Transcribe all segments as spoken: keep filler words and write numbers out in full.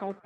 workout.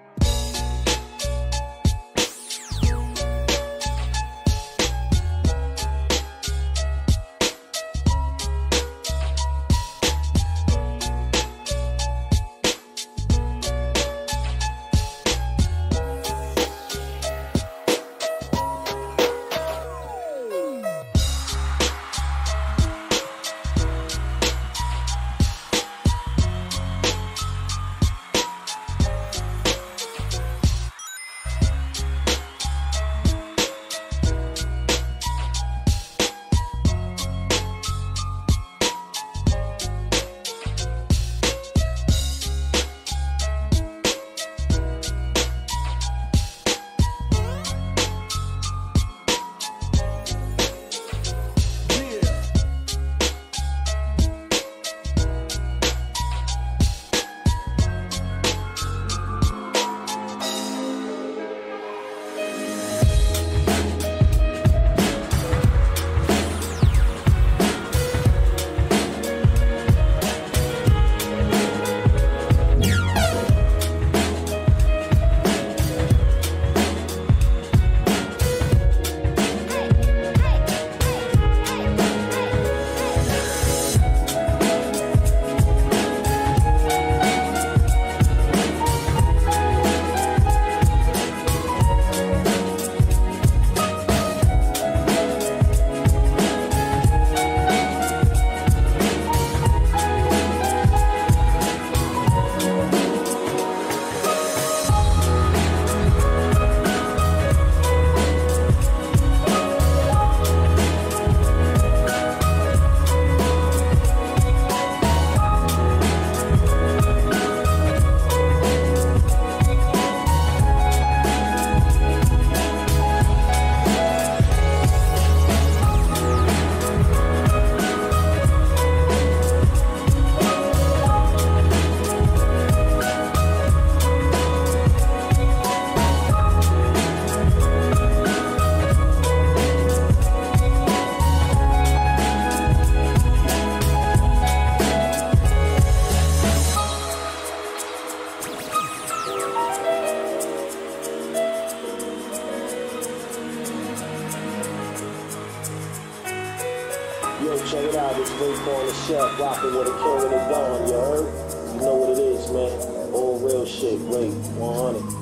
Yo, check it out, it's Big Born the Chef, rocking with a king and a dawn, you heard? You know what it is, man. All real shit, great, one hundred.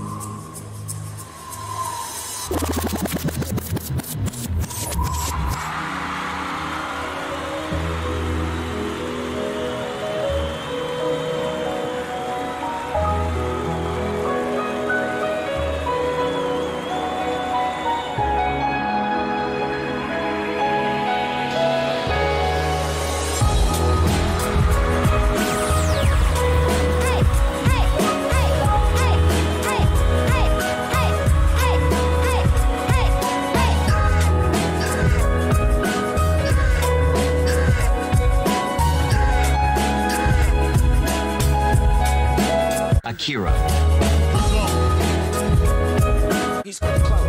Akira. He's